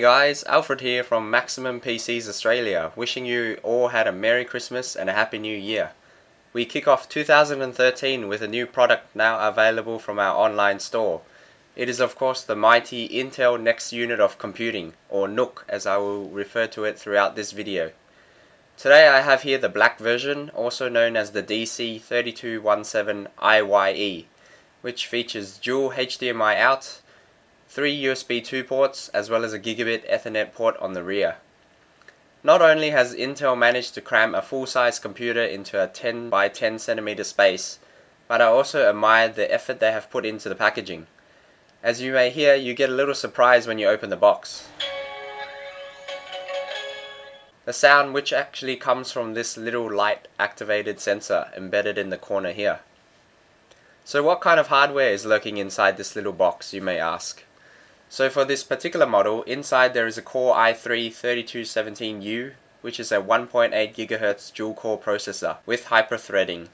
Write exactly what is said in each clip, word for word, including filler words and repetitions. Hey guys, Alfred here from Maximum P Cs Australia, wishing you all had a Merry Christmas and a Happy New Year. We kick off two thousand thirteen with a new product now available from our online store. It is of course the mighty Intel Next Unit of Computing, or N U C as I will refer to it throughout this video. Today I have here the black version, also known as the D C three two one seven I Y E, which features dual H D M I out, three U S B two ports, as well as a Gigabit Ethernet port on the rear. Not only has Intel managed to cram a full-size computer into a ten by ten centimeter space, but I also admired the effort they have put into the packaging. As you may hear, you get a little surprise when you open the box. The sound, which actually comes from this little light-activated sensor embedded in the corner here. So what kind of hardware is lurking inside this little box, you may ask? So for this particular model, inside there is a Core i three thirty-two seventeen U, which is a one point eight gigahertz dual-core processor with hyper-threading.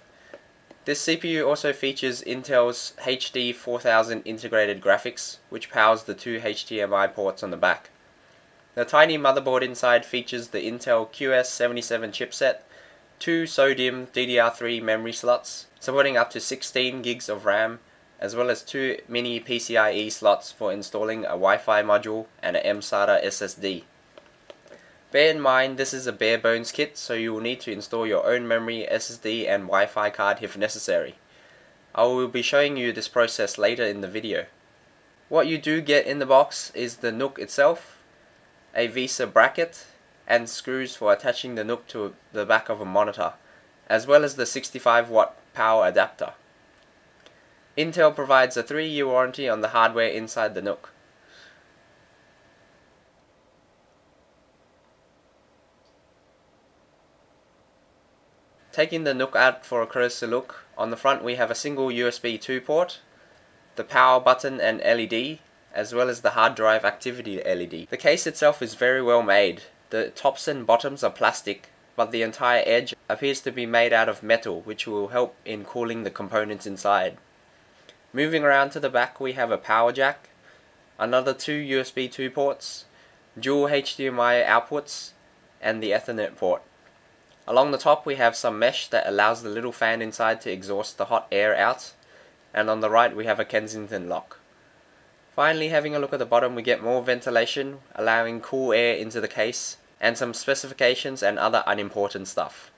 This C P U also features Intel's H D four thousand integrated graphics, which powers the two H D M I ports on the back. The tiny motherboard inside features the Intel Q S seventy-seven chipset, two SODIMM D D R three memory slots, supporting up to sixteen gigs of RAM, as well as two mini P C I E slots for installing a Wi-Fi module and an M SATA S S D. Bear in mind this is a bare bones kit, so you will need to install your own memory, S S D and Wi-Fi card if necessary. I will be showing you this process later in the video. What you do get in the box is the N U C itself, a VESA bracket and screws for attaching the N U C to the back of a monitor, as well as the sixty-five watt power adapter. Intel provides a three year warranty on the hardware inside the N U C. Taking the N U C out for a closer look, on the front we have a single U S B two port, the power button and L E D, as well as the hard drive activity L E D. The case itself is very well made. The tops and bottoms are plastic, but the entire edge appears to be made out of metal, which will help in cooling the components inside. Moving around to the back, we have a power jack, another two U S B two ports, dual H D M I outputs, and the Ethernet port. Along the top we have some mesh that allows the little fan inside to exhaust the hot air out, and on the right we have a Kensington lock. Finally, having a look at the bottom, we get more ventilation, allowing cool air into the case, and some specifications and other unimportant stuff.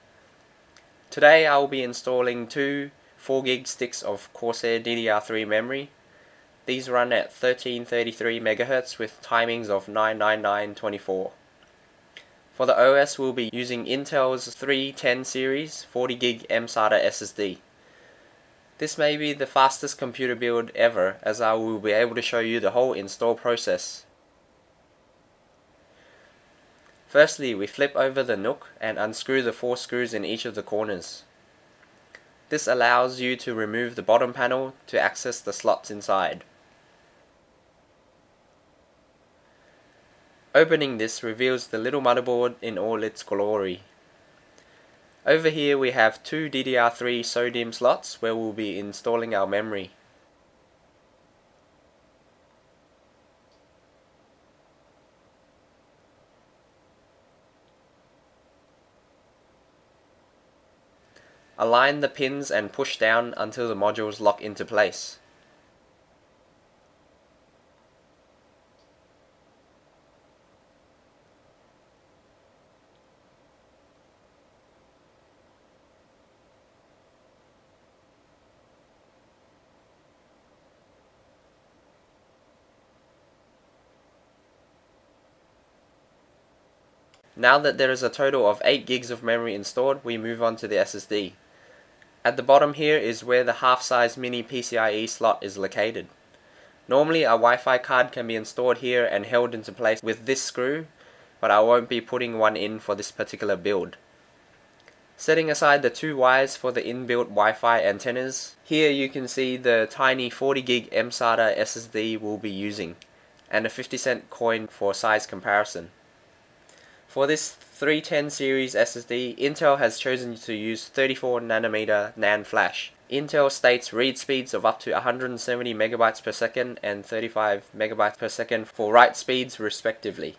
Today I will be installing two four gig sticks of Corsair D D R three memory. These run at thirteen thirty-three megahertz with timings of nine nine nine twenty-four. For the O S, we'll be using Intel's three ten series forty gig M SATA S S D. This may be the fastest computer build ever, as I will be able to show you the whole install process. Firstly, we flip over the N U C and unscrew the four screws in each of the corners. This allows you to remove the bottom panel to access the slots inside. Opening this reveals the little motherboard in all its glory. Over here we have two D D R three SODIMM slots where we'll be installing our memory. Align the pins and push down until the modules lock into place. Now that there is a total of eight gigs of memory installed, we move on to the S S D. At the bottom here is where the half-size mini P C I E slot is located. Normally a Wi-Fi card can be installed here and held into place with this screw, but I won't be putting one in for this particular build. Setting aside the two wires for the inbuilt Wi-Fi antennas, here you can see the tiny forty gig M SATA S S D we'll be using, and a fifty cent coin for size comparison. For this three ten series S S D, Intel has chosen to use thirty-four nanometer NAND flash. Intel states read speeds of up to one hundred seventy megabytes per second and thirty-five megabytes per second for write speeds respectively.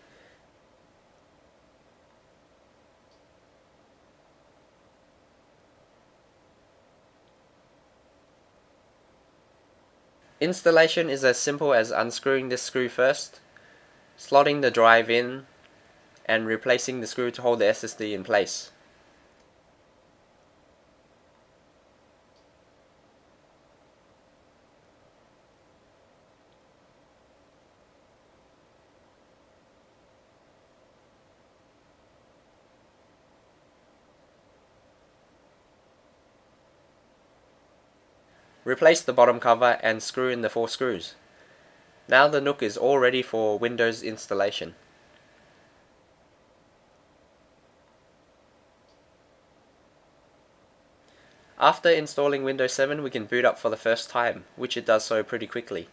Installation is as simple as unscrewing this screw first, slotting the drive in, and replacing the screw to hold the S S D in place. Replace the bottom cover and screw in the four screws. Now the Nook is all ready for Windows installation. After installing Windows seven, we can boot up for the first time, which it does so pretty quickly.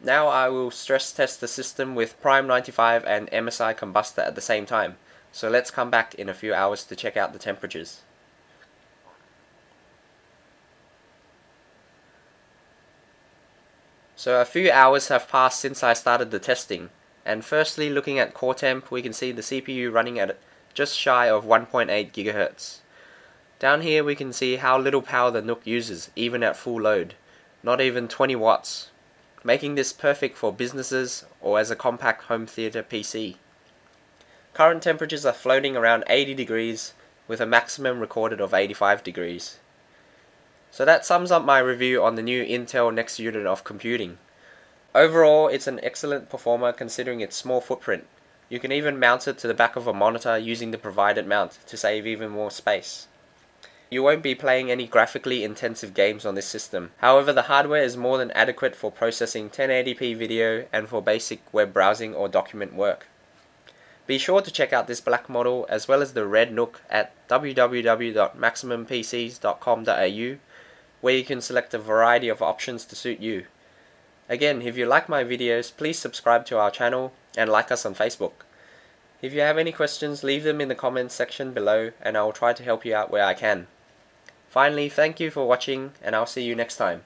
Now I will stress test the system with Prime ninety-five and M S I Combustor at the same time, so let's come back in a few hours to check out the temperatures. So a few hours have passed since I started the testing, and firstly looking at core temp we can see the C P U running at just shy of one point eight gigahertz. Down here we can see how little power the Nook uses even at full load, not even twenty watts. Making this perfect for businesses or as a compact home theater P C. Current temperatures are floating around eighty degrees with a maximum recorded of eighty-five degrees. So that sums up my review on the new Intel Next Unit of Computing. Overall, it's an excellent performer considering its small footprint. You can even mount it to the back of a monitor using the provided mount to save even more space. You won't be playing any graphically intensive games on this system. However, the hardware is more than adequate for processing ten eighty p video and for basic web browsing or document work. Be sure to check out this black model as well as the red Nook at w w w dot maximum p c s dot com dot a u, where you can select a variety of options to suit you. Again, if you like my videos, please subscribe to our channel and like us on Facebook. If you have any questions, leave them in the comments section below and I will try to help you out where I can. Finally, thank you for watching and I'll see you next time.